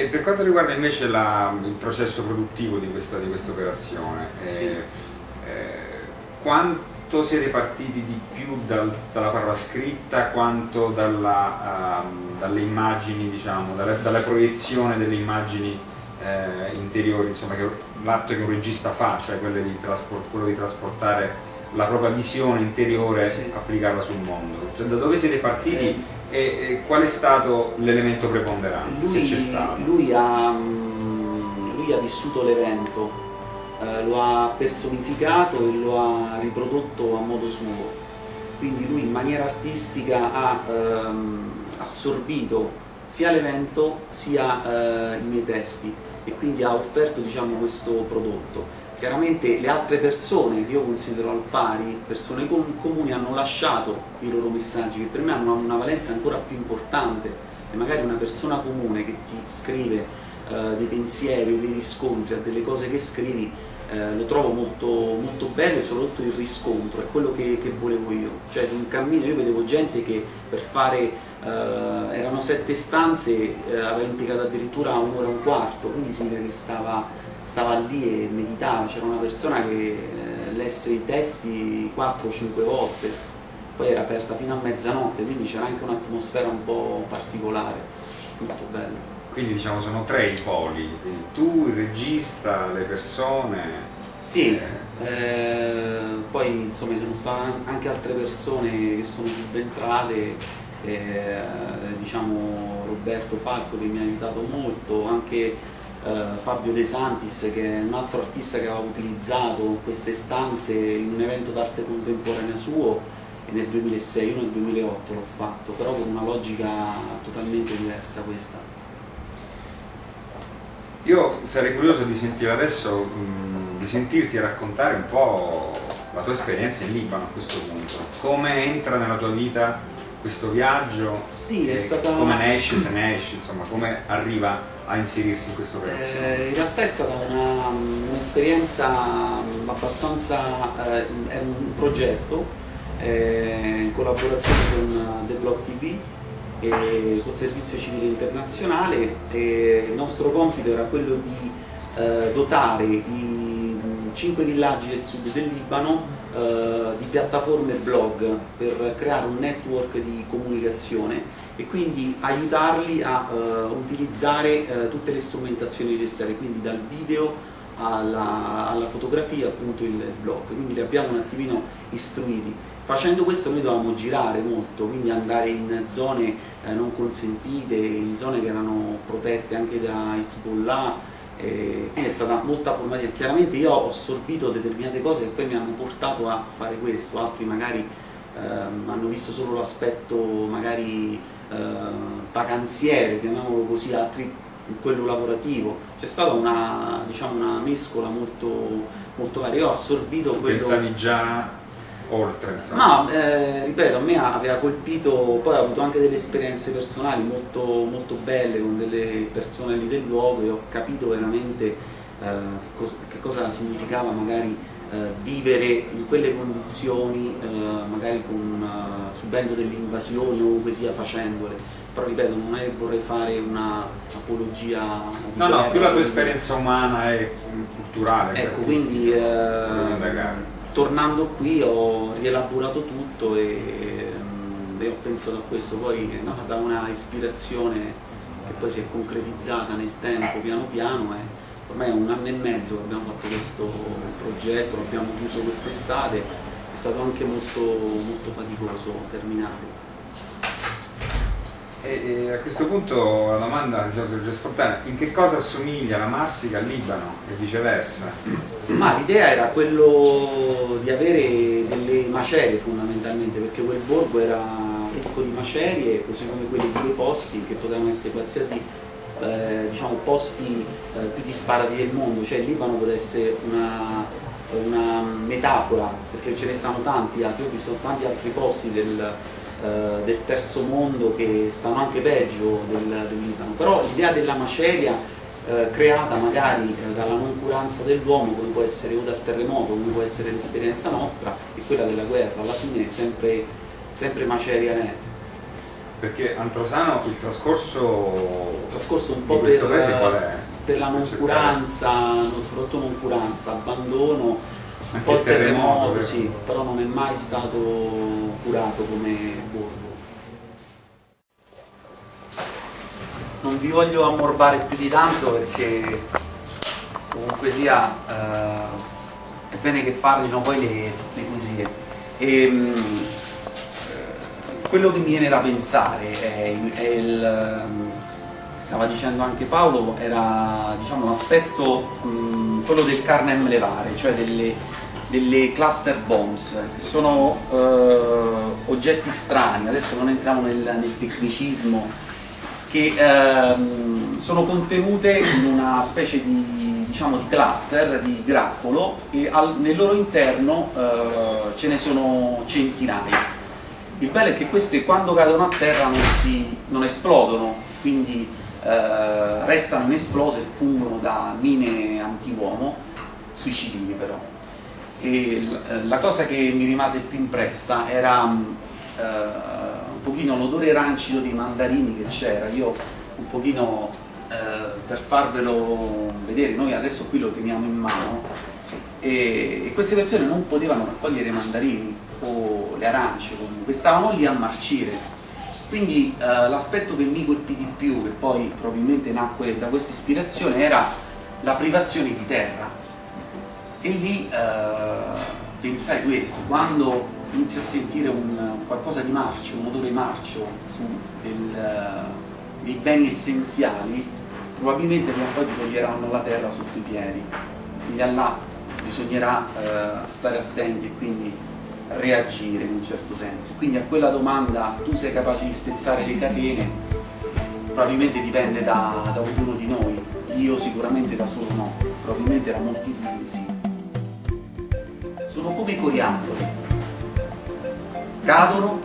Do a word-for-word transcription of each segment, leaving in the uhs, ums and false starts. E per quanto riguarda invece la, il processo produttivo di questa, di questa operazione, sì. eh, eh, quanto siete partiti di più dal, dalla parola scritta, quanto dalla, uh, dalle immagini, diciamo, dalla, dalla proiezione delle immagini eh, interiori, insomma, l'atto che un regista fa, cioè quello di, trasport, quello di trasportare la propria visione interiore, sì. applicarla sul mondo? Cioè, da dove siete partiti? Eh. E, e qual è stato l'elemento preponderante? Lui, se c'è stato? Lui ha, lui ha vissuto l'evento, eh, lo ha personificato e lo ha riprodotto a modo suo, quindi lui in maniera artistica ha ehm, assorbito sia l'evento sia eh, i miei testi e quindi ha offerto, diciamo, questo prodotto. Chiaramente le altre persone che io considero al pari, persone comuni, hanno lasciato i loro messaggi che per me hanno una valenza ancora più importante, e magari una persona comune che ti scrive eh, dei pensieri o dei riscontri a delle cose che scrivi, eh, lo trovo molto, molto bello, e soprattutto il riscontro è quello che, che volevo io. Cioè, in un cammino io vedevo gente che per fare, eh, erano sette stanze, eh, aveva impiegato addirittura un'ora e un quarto, quindi significa che stava... stava lì e meditava. C'era una persona che eh, lesse i testi quattro o cinque volte, poi era aperta fino a mezzanotte, quindi c'era anche un'atmosfera un po' particolare, molto bello. Quindi, diciamo, sono tre i poli, quindi tu, il regista, le persone... Sì, eh... Eh, poi insomma ci sono state anche altre persone che sono subentrate, eh, diciamo Roberto Falco che mi ha aiutato molto, anche Uh, Fabio De Santis, che è un altro artista che aveva utilizzato queste stanze in un evento d'arte contemporanea suo, e nel duemilasei, io nel duemilaotto l'ho fatto, però con una logica totalmente diversa questa. Io sarei curioso di sentire adesso, mh, di sentirti raccontare un po' la tua esperienza in Libano a questo punto. Come entra nella tua vita questo viaggio? Sì, è stata... Come ne esce, se ne esce, insomma, come arriva a inserirsi in questo pezzo? Eh, in realtà è stata un'esperienza un abbastanza... Eh, è un progetto eh, in collaborazione con The Block ti vu e col Servizio Civile Internazionale, e il nostro compito era quello di eh, dotare i cinque villaggi del sud del Libano eh, di piattaforme e blog per creare un network di comunicazione e quindi aiutarli a uh, utilizzare uh, tutte le strumentazioni necessarie, quindi dal video alla, alla fotografia, appunto il blog. Quindi li abbiamo un attimino istruiti. Facendo questo noi dovevamo girare molto, quindi andare in zone uh, non consentite, in zone che erano protette anche da Hezbollah, eh, quindi è stata molta formativa. Chiaramente io ho assorbito determinate cose che poi mi hanno portato a fare questo, altri magari uh, hanno visto solo l'aspetto magari... Uh, vacanziere, chiamiamolo così, altri quello lavorativo. C'è stata una, diciamo, una mescola molto, molto varia. Io ho assorbito quello... Pensavi già oltre, insomma? No, eh, ripeto, a me aveva colpito, poi ho avuto anche delle esperienze personali molto, molto belle con delle persone lì del luogo e ho capito veramente eh, che, cosa, che cosa significava magari eh, vivere in quelle condizioni, eh, magari con... Eh, subendo delle invasioni o che sia facendole, però ripeto, non è che vorrei fare una apologia. No, guerra, no, più la tua esperienza umana e culturale. Ecco, quindi eh, tornando qui ho rielaborato tutto e, e ho pensato a questo, poi è nata una ispirazione che poi si è concretizzata nel tempo piano piano, e ormai è un anno e mezzo che abbiamo fatto questo progetto, l'abbiamo chiuso quest'estate. È stato anche molto, molto faticoso terminarlo. E, e a questo punto la domanda che si sorge spontanea: in che cosa assomiglia la Marsica al Libano e viceversa? Ma l'idea era quello di avere delle macerie fondamentalmente, perché quel borgo era ricco di macerie, così come quelli di quei posti che potevano essere qualsiasi eh, diciamo, posti eh, più disparati del mondo, cioè il Libano potesse una... una metafora, perché ce ne stanno tanti altri. Io ho visto tanti altri posti del, eh, del terzo mondo che stanno anche peggio del, del Libano, però l'idea della maceria eh, creata magari eh, dalla noncuranza dell'uomo, come può essere o dal terremoto, come può essere l'esperienza nostra, è quella della guerra, alla fine è sempre, sempre maceria netta. Perché Antrosano, il trascorso, il trascorso un po' di questo per, paese qual è? Per la noncuranza, soprattutto noncuranza, abbandono, un po' il terremoto, terremoto sì, però non è mai stato curato come borgo. Non vi voglio ammorbare più di tanto perché comunque sia eh, è bene che parlino poi le, le poesie. E, quello che mi viene da pensare è, è il, stava dicendo anche Paolo, era diciamo l'aspetto quello del carnem levare, cioè delle, delle cluster bombs, che sono eh, oggetti strani, adesso non entriamo nel, nel tecnicismo, che eh, sono contenute in una specie di, diciamo, di cluster, di grappolo, e al, nel loro interno eh, ce ne sono centinaia. Il bello è che queste quando cadono a terra non, si, non esplodono, quindi eh, restano inesplose e fungono da mine antiuomo sui civili però. E la cosa che mi rimase più impressa era eh, un pochino l'odore rancido dei mandarini che c'era. Io un pochino, eh, per farvelo vedere, noi adesso qui lo teniamo in mano, e, e queste persone non potevano raccogliere mandarini o le arance, comunque stavano lì a marcire. Quindi eh, l'aspetto che mi colpì di più, che poi probabilmente nacque da questa ispirazione, era la privazione di terra. E lì eh, pensai questo, quando inizi a sentire un, qualcosa di marcio, un odore marcio su del, uh, dei beni essenziali, probabilmente prima o poi ti toglieranno la terra sotto i piedi. Quindi da là bisognerà uh, stare attenti e quindi reagire in un certo senso. Quindi a quella domanda tu sei capace di spezzare le catene, probabilmente dipende da, da ognuno di noi, io sicuramente da solo no, probabilmente da moltitudine sì. Sono come i coriandoli, cadono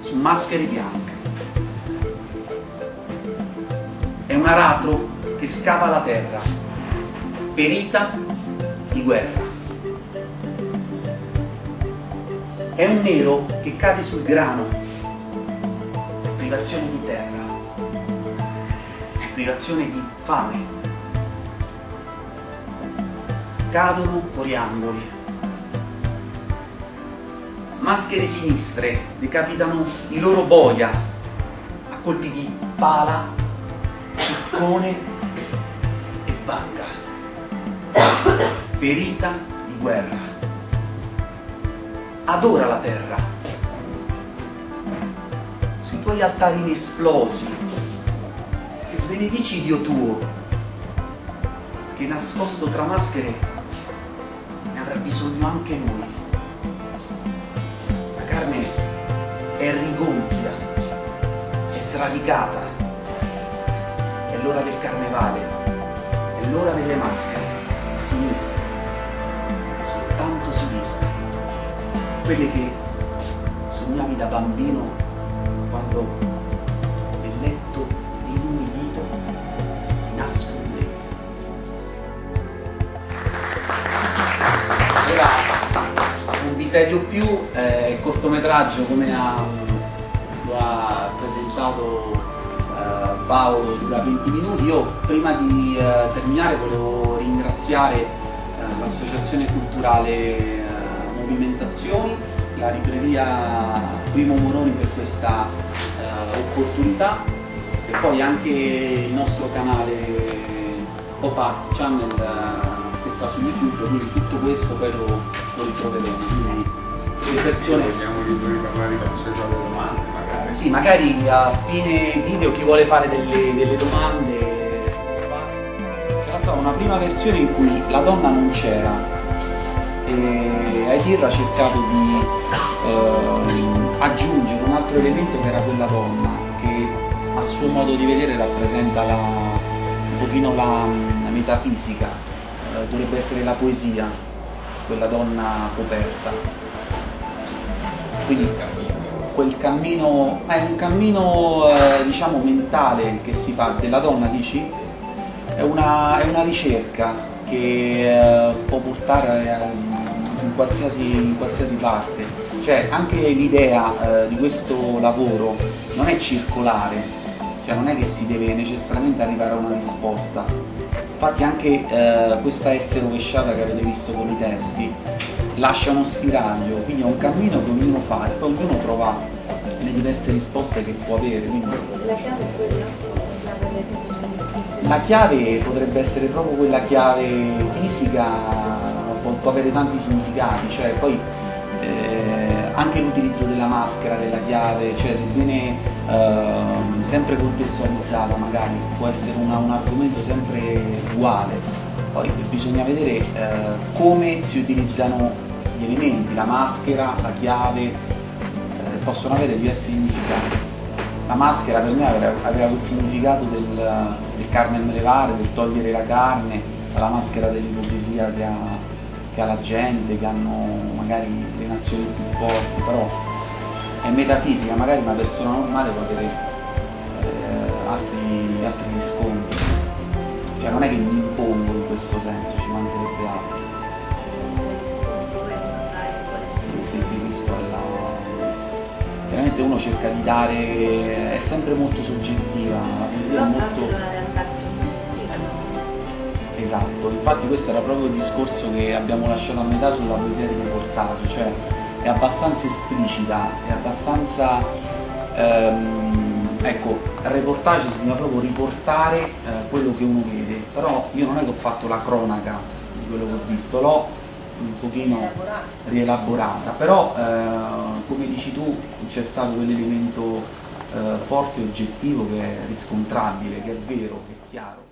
su maschere bianche, è un aratro che scava la terra, ferita di guerra. È un nero che cade sul grano, è privazione di terra, è privazione di fame. Cadono coriandoli, maschere sinistre decapitano i loro boia a colpi di pala, piccone e vanga, ferita di guerra. Adora la terra, sui tuoi altari inesplosi, e benedici Dio tuo, che nascosto tra maschere ne avrà bisogno anche noi. La carne è rigonfia, è sradicata, è l'ora del carnevale, è l'ora delle maschere, sinistre, soltanto sinistre. Quelle che sognavi da bambino quando nel letto inumidito ti nascondevi. Allora, un vitello più, eh, il cortometraggio come ha, lo ha presentato eh, Paolo dura venti minuti. Io prima di eh, terminare volevo ringraziare eh, l'associazione culturale Movimentazioni, la libreria Primo Moroni per questa eh, opportunità, e poi anche il nostro canale Pop Act Channel eh, che sta su YouTube, quindi tutto questo poi lo, lo ritroveremo. Quindi le persone sì, magari a fine video chi vuole fare delle, delle domande. C'era stata una prima versione in cui la donna non c'era e Haydir ha cercato di eh, aggiungere un altro elemento che era quella donna che a suo modo di vedere rappresenta la, un pochino la, la metafisica, eh, dovrebbe essere la poesia, quella donna coperta, quindi quel cammino, ma è un cammino eh, diciamo mentale che si fa della donna, dici? È una, è una ricerca che eh, può portare eh, in, qualsiasi, in qualsiasi parte. Cioè anche l'idea eh, di questo lavoro non è circolare, cioè non è che si deve necessariamente arrivare a una risposta. Infatti anche eh, questa S rovesciata che avete visto con i testi lascia uno spiraglio, quindi è un cammino che ognuno fa e poi ognuno trova le diverse risposte che può avere. Quindi la chiave potrebbe essere proprio quella chiave fisica, può, può avere tanti significati, cioè poi eh, anche l'utilizzo della maschera, della chiave, cioè se viene eh, sempre contestualizzata magari può essere una, un argomento sempre uguale, poi bisogna vedere eh, come si utilizzano gli elementi, la maschera, la chiave, eh, possono avere diversi significati. La maschera per me aveva quel significato del, del carne al levare, del togliere la carne, la maschera dell'ipocrisia che, che ha la gente, che hanno magari le nazioni più forti, però è metafisica, magari una persona normale può avere eh, altri, altri riscontri. Cioè non è che mi impongo in questo senso, ci mancherebbe altro. Sì, sì, sì, questo è la... Veramente uno cerca di dare, è sempre molto soggettiva, la poesia è molto... Esatto, infatti questo era proprio il discorso che abbiamo lasciato a metà sulla poesia di riportaggio, cioè è abbastanza esplicita, è abbastanza... Ehm, ecco, reportage significa proprio riportare eh, quello che uno vede, però io non è che ho fatto la cronaca di quello che ho visto, l'ho un pochino rielaborata, però eh, come dici tu c'è stato quell'elemento eh, forte e oggettivo che è riscontrabile, che è vero, che è chiaro.